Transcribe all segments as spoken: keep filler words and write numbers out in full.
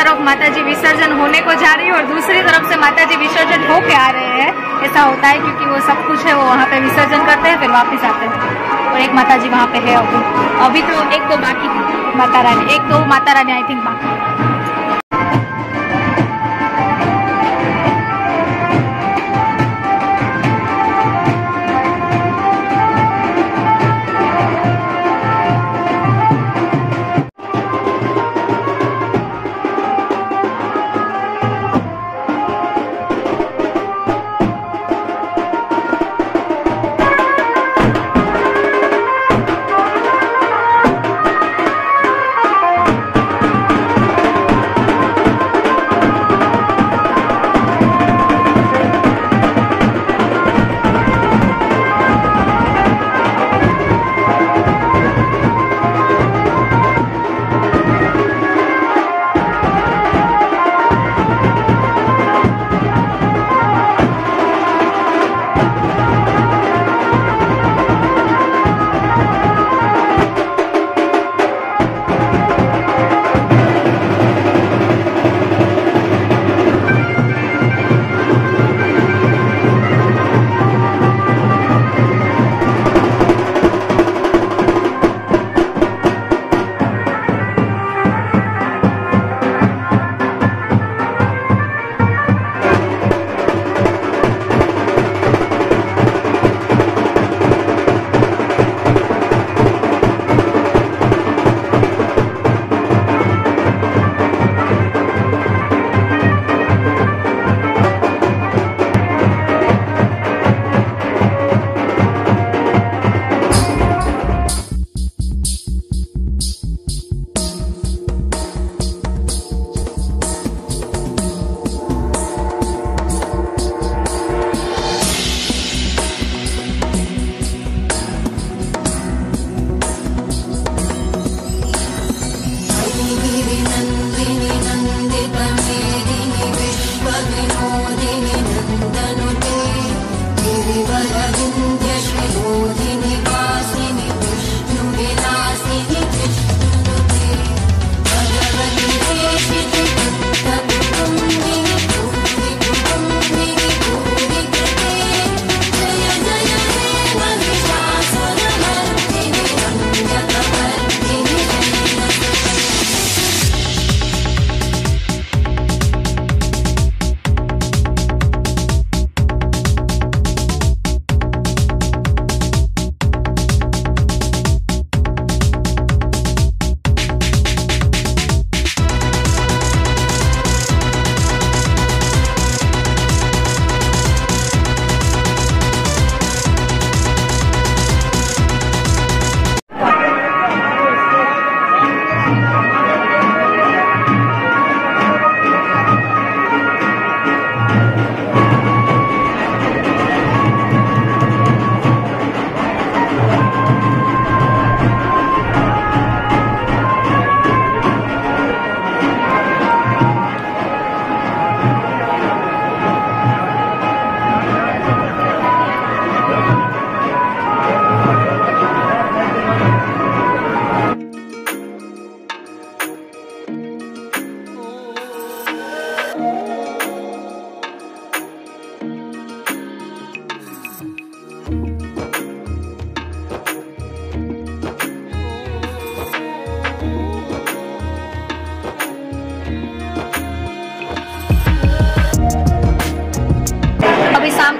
तरफ माताजी विसर्जन होने को जा रही है और दूसरी तरफ से माताजी विसर्जन होके आ रहे हैं। ऐसा होता है क्योंकि वो सब कुछ है, वो वहाँ पे विसर्जन करते हैं फिर वापस आते हैं। और एक माताजी वहाँ पे है अभी, अभी तो एक तो बाकी थी माता रानी, एक तो माता रानी आई थिंक बाकी।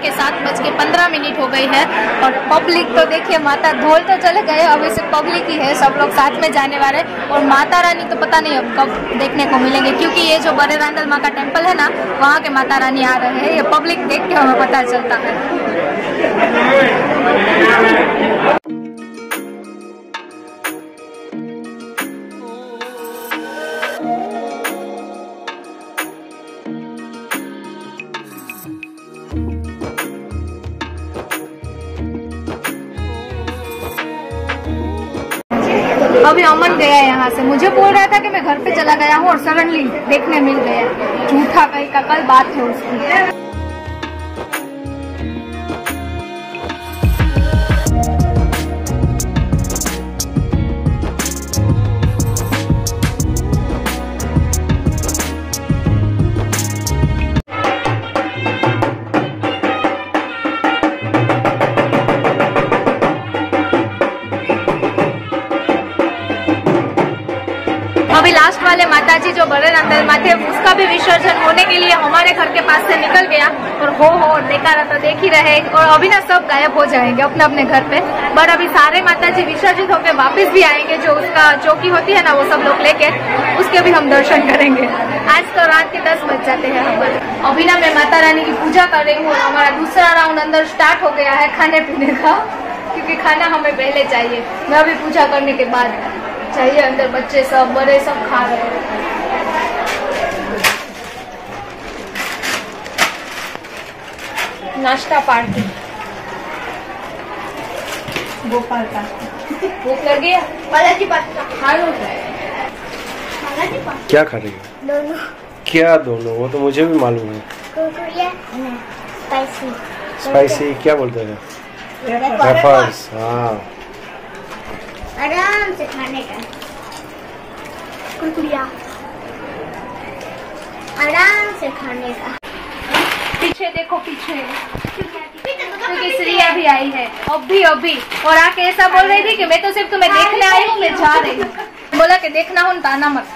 के सात बज के पंद्रह मिनट हो गई है और पब्लिक तो देखिए, माता ढोल तो चले गए, अब इसे पब्लिक ही है, सब लोग साथ में जाने वाले। और माता रानी तो पता नहीं अब कब देखने को मिलेंगे, क्योंकि ये जो बड़े रांदल माँ का टेम्पल है ना, वहाँ के माता रानी आ रहे हैं। ये पब्लिक देख के हमें पता चलता है। अभी अमन गया यहाँ से, मुझे बोल रहा था कि मैं घर पे चला गया हूँ और सडनली देखने मिल गया। झूठा कहीं का कल बात है उसकी। लास्ट वाले माताजी जो बड़े रंदल माँ थे उसका भी विसर्जन होने के लिए हमारे घर के पास से निकल गया और हो हो निकाला तो देख ही रहे और अभी ना सब गायब हो जाएंगे अपने अपने घर पे। बट अभी सारे माताजी विसर्जित होकर वापस भी आएंगे, जो उसका चौकी होती है ना वो सब लोग लेके उसके भी हम दर्शन करेंगे। आज तो रात के दस बज जाते हैं हमारे। अभी ना मैं माता रानी की पूजा कर रही हूँ। हमारा दूसरा राउंड अंदर स्टार्ट हो गया है खाने पीने का, क्योंकि खाना हमें पहले चाहिए। मैं अभी पूजा करने के बाद चाहिए। अंदर बच्चे सब बड़े सब खा रहे हैं। नाश्ता पार्टी गोपाल का भूख लग गया। क्या खा रही हो? दोनों। क्या दोनों? वो तो मुझे भी मालूम है। स्पाइसी स्पाइसी क्या बोलते हैं? वेफर्स। हाँ, आराम से खाने का कुरकुरिया, आराम से खाने का। पीछे देखो पीछे, क्योंकि श्रिया भी आई है अभी अभी और आके ऐसा बोल रही थी कि मैं तो सिर्फ तुम्हें देखने आई हूँ, मैं जा रही हूँ। बोला कि देखना हो ना ताना मत,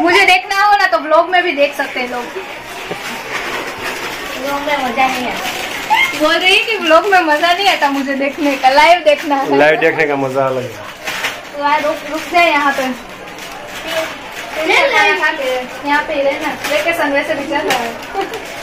मुझे देखना हो ना तो ब्लॉग में भी देख सकते हैं लोग। ब्लॉग में मजा नहीं आता, बोल रही है कि व्लॉग में मजा नहीं आता मुझे देखने का, लाइव देखना है। लाइव देखने का मजा अलग है। रुक रुक जाए यहाँ पे, यहाँ पे रहना, लेके संग्रह से निकल रहा है।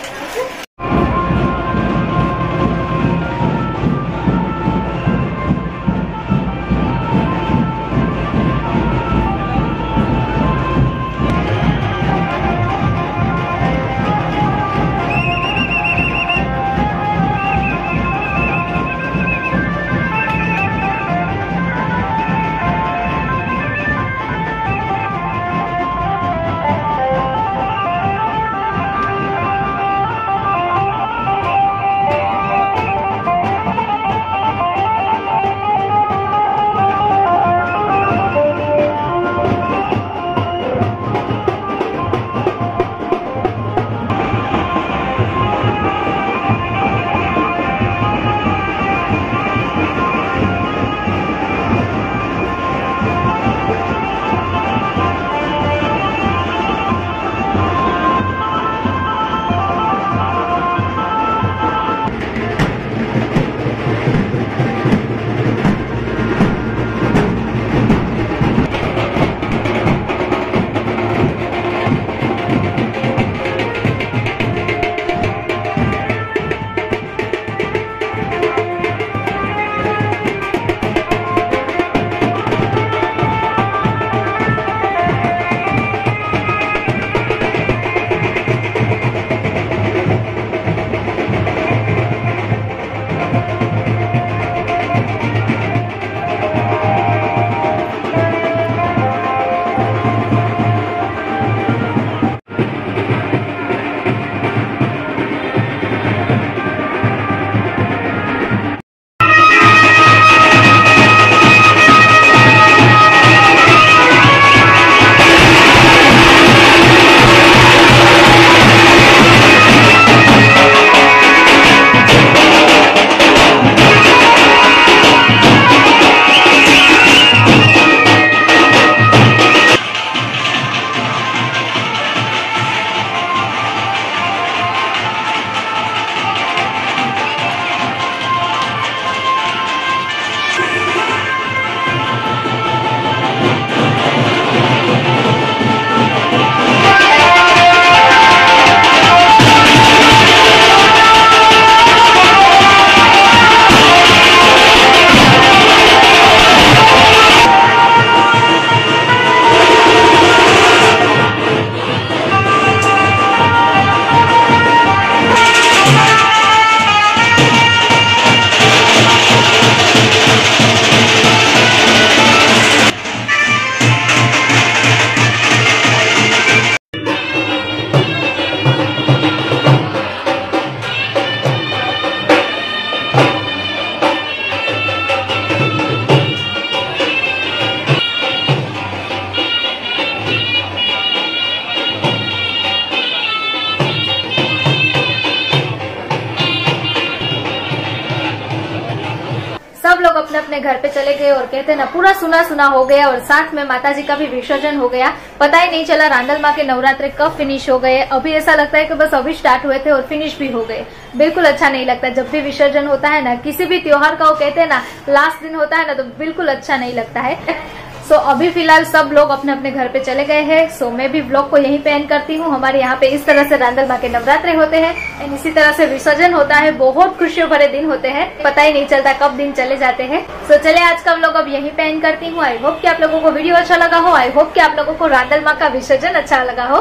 अपने अपने घर पे चले गए और कहते ना पूरा सुना सुना हो गया और साथ में माताजी का भी विसर्जन हो गया। पता ही नहीं चला रांदल माँ के नवरात्र कब फिनिश हो गए। अभी ऐसा लगता है कि बस अभी स्टार्ट हुए थे और फिनिश भी हो गए। बिल्कुल अच्छा नहीं लगता। जब भी विसर्जन होता है ना किसी भी त्योहार का, वो कहते ना लास्ट दिन होता है ना, तो बिल्कुल अच्छा नहीं लगता है। सो so, अभी फिलहाल सब लोग अपने अपने घर पे चले गए हैं। सो so, मैं भी ब्लॉग को यहीं पे एंड करती हूँ। हमारे यहाँ पे इस तरह से रांदल माँ के नवरात्रे होते हैं एंड इसी तरह से विसर्जन होता है। बहुत खुशियों भरे दिन होते हैं, पता ही नहीं चलता कब दिन चले जाते हैं। सो so, चले आज का ब्लॉग अब यहीं पे एंड करती हूँ। आई होप कि आप लोगों को वीडियो अच्छा लगा हो। आई होप कि आप लोगों को रांदल माँ का विसर्जन अच्छा लगा हो।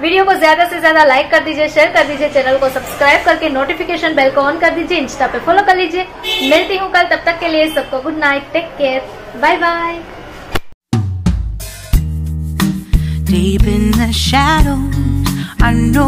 वीडियो को ज्यादा से ज्यादा लाइक कर दीजिए, शेयर कर दीजिए, चैनल को सब्सक्राइब करके नोटिफिकेशन बेल को ऑन कर दीजिए, इंस्टा पे फॉलो कर लीजिए। मिलती हूँ कल, तब तक के लिए सबको good night, take care, bye bye. Deep in the shadows, I know.